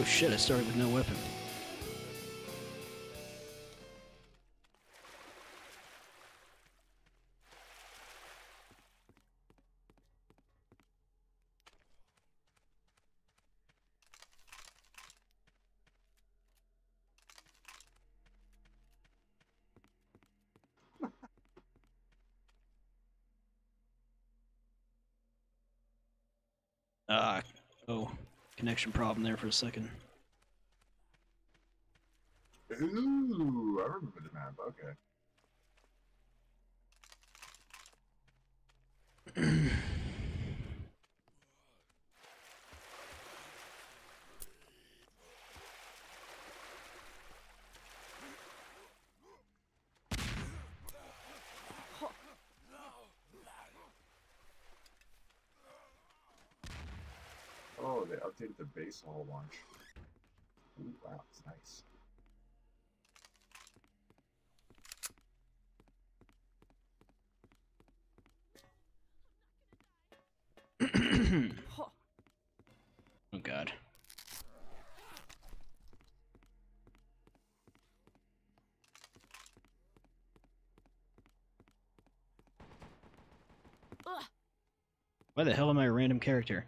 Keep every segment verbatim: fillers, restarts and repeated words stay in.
Oh shit, I started with no weapon. Ah, uh, oh, connection problem there for a second. Ooh, I remember the map, okay. Oh, they updated the base a whole bunch. Ooh, wow, it's nice. Oh god. Ugh. Why the hell am I a random character?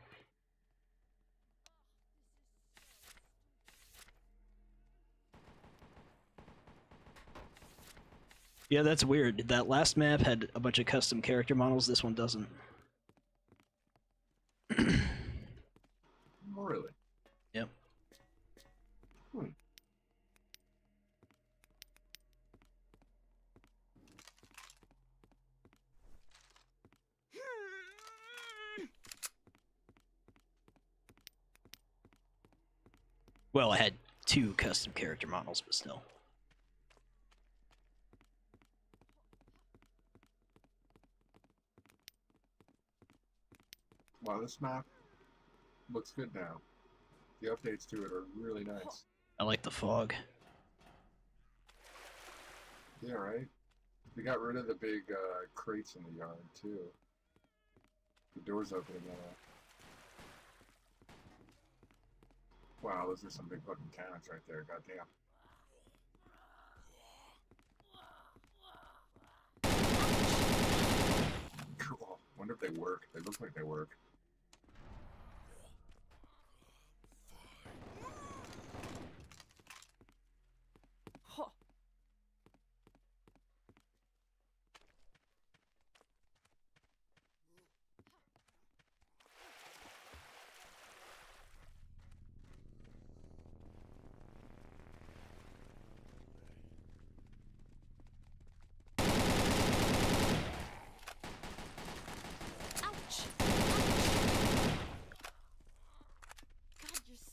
Yeah, that's weird. That last map had a bunch of custom character models, this one doesn't. Really? Yep. Hmm. Well, I had two custom character models, but still. Wow, this map looks good now. The updates to it are really nice. I like the fog. Yeah, right? They got rid of the big uh, crates in the yard, too. The door's opening now. Wow, those are some big fucking cannons right there, goddamn. Cool. Wonder if they work. They look like they work.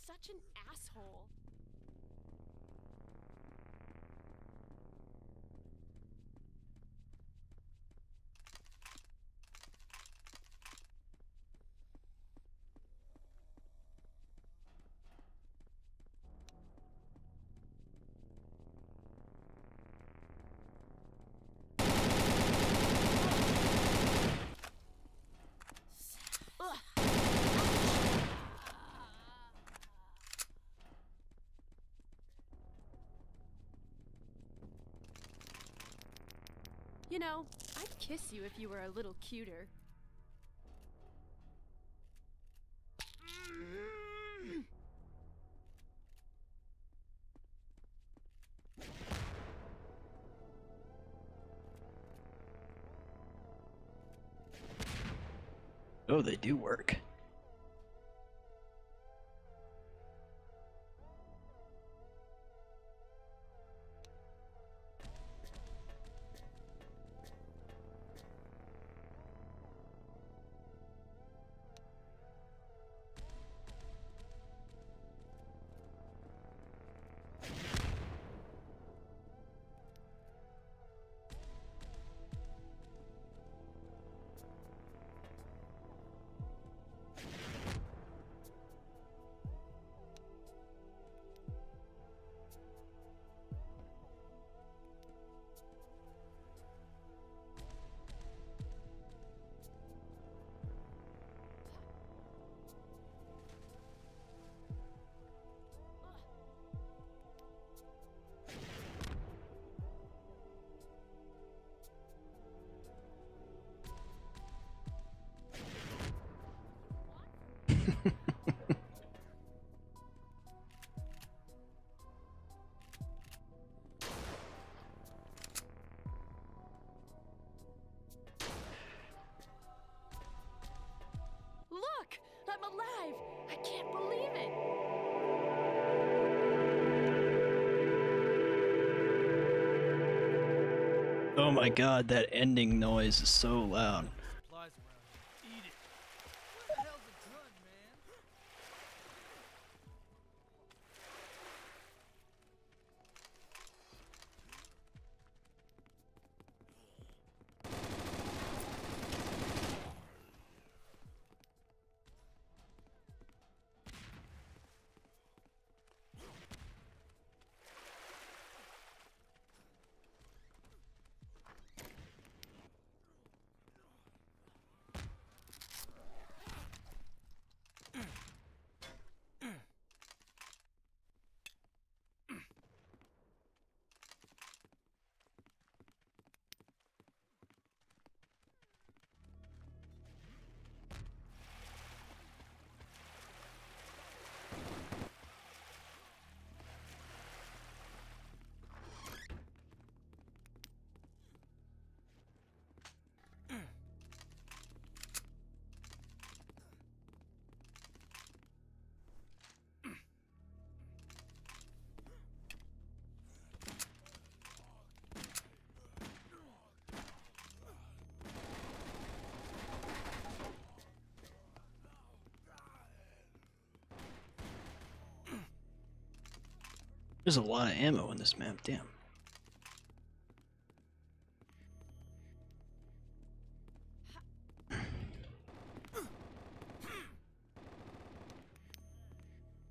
Such an asshole. You know, I'd kiss you if you were a little cuter. Oh, they do work. alive! I can't believe it! Oh my god, that ending noise is so loud. There's a lot of ammo in this map, damn.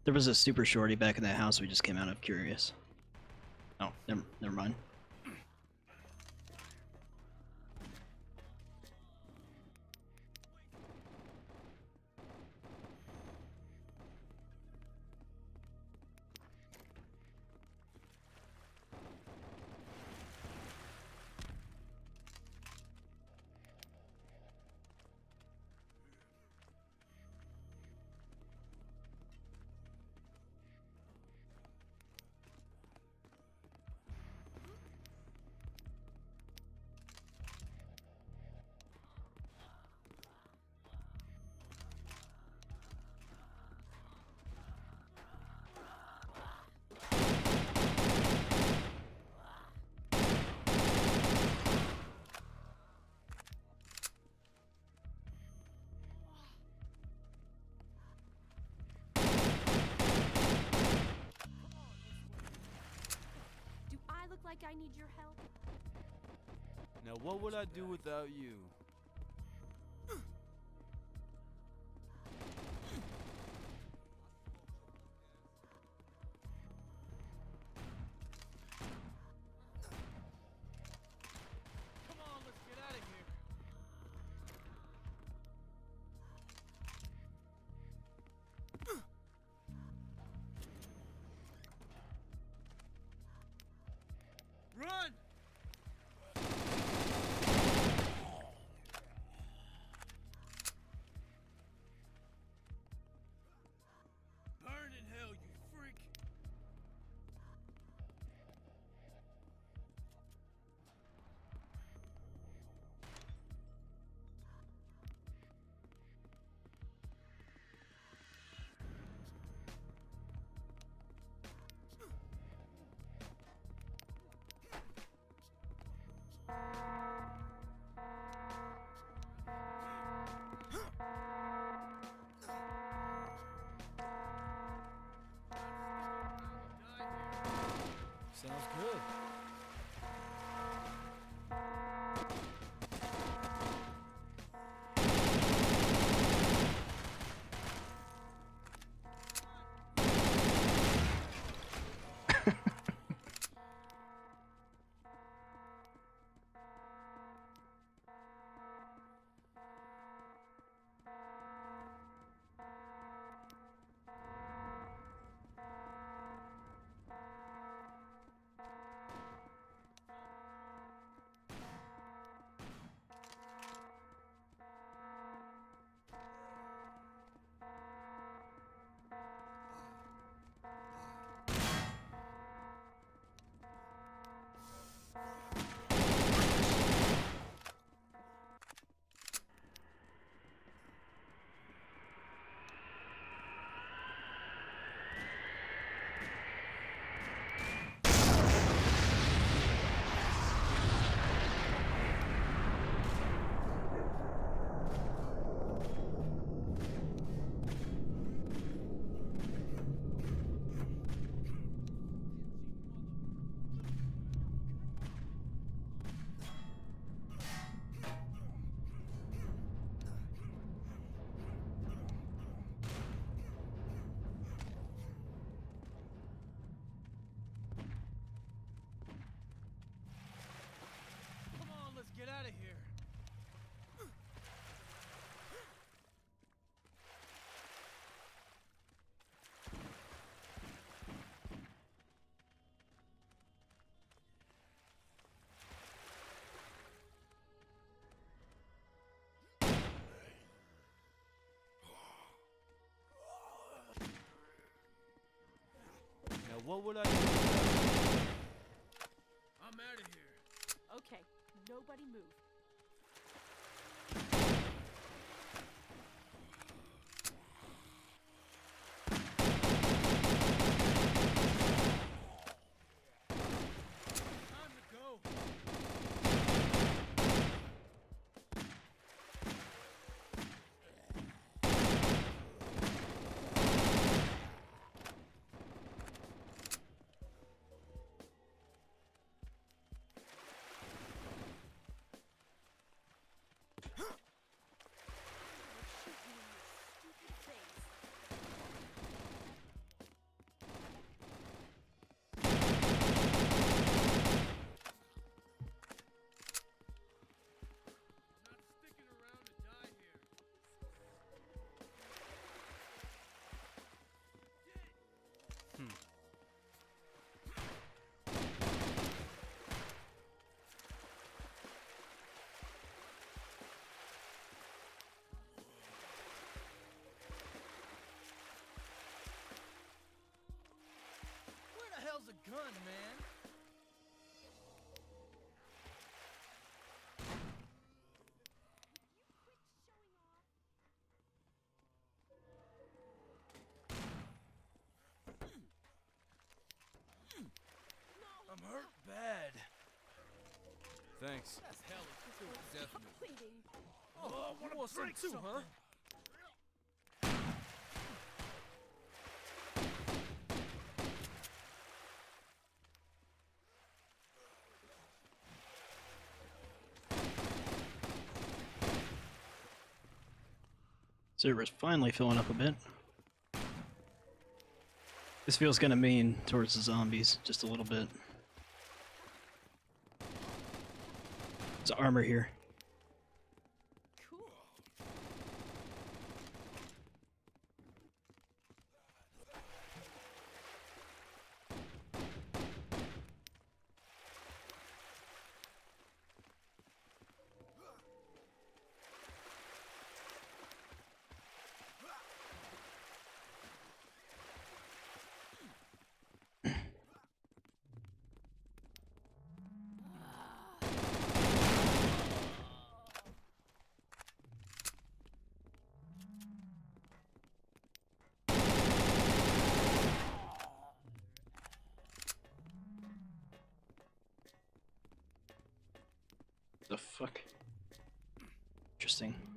There was a super shorty back in that house we just came out of, curious. Oh, never, never mind. Like I need your help. Now what would I do without you? Sounds good. What would I do? I'm out of here. Okay, nobody move. Time to go. A gun, man. I'm hurt bad. Thanks. That's hell. Definitely. Oh, I want to drink too, huh? Server's finally filling up a bit. This feels kind of mean towards the zombies, just a little bit. There's armor here. Cool. The fuck? Interesting.